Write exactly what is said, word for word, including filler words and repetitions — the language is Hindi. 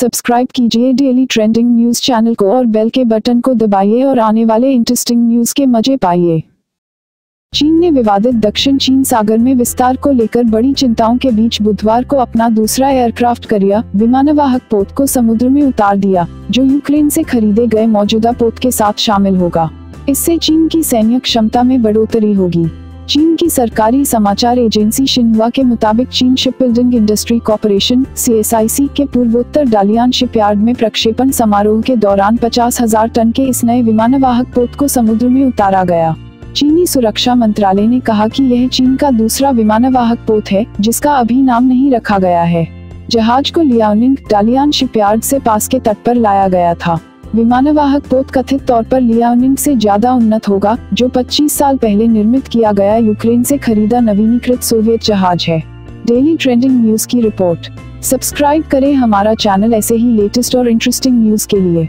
सब्सक्राइब कीजिए डेली ट्रेंडिंग न्यूज़ चैनल को और बेल के बटन को दबाइए और आने वाले इंटरेस्टिंग न्यूज़ के मजे पाइए। चीन ने विवादित दक्षिण चीन सागर में विस्तार को लेकर बड़ी चिंताओं के बीच बुधवार को अपना दूसरा एयरक्राफ्ट करियर विमानवाहक पोत को समुद्र में उतार दिया, जो यूक्रेन से खरीदे गए मौजूदा पोत के साथ शामिल होगा। इससे चीन की सैन्य क्षमता में बढ़ोतरी होगी। चीन की सरकारी समाचार एजेंसी शिन्हुआ के मुताबिक चीन shipbuilding industry corporation (C S I C) के पूर्वोत्तर डालियान शिपयार्ड में प्रक्षेपण समारोह के दौरान पचास हजार टन के इस नए विमानवाहक पोत को समुद्र में उतारा गया। चीनी सुरक्षा मंत्रालय ने कहा कि यह चीन का दूसरा विमानवाहक पोत है, जिसका अभी नाम नहीं रखा गया है। जहाज को लियाओनिंग डालियान शिपयार्ड से पास के तट पर लाया गया था। विमानवाहक पोत कथित तौर पर लियाओनिंग से ज्यादा उन्नत होगा, जो पच्चीस साल पहले निर्मित किया गया यूक्रेन से खरीदा नवीनीकृत सोवियत जहाज है। डेली ट्रेंडिंग न्यूज की रिपोर्ट। सब्सक्राइब करें हमारा चैनल ऐसे ही लेटेस्ट और इंटरेस्टिंग न्यूज के लिए।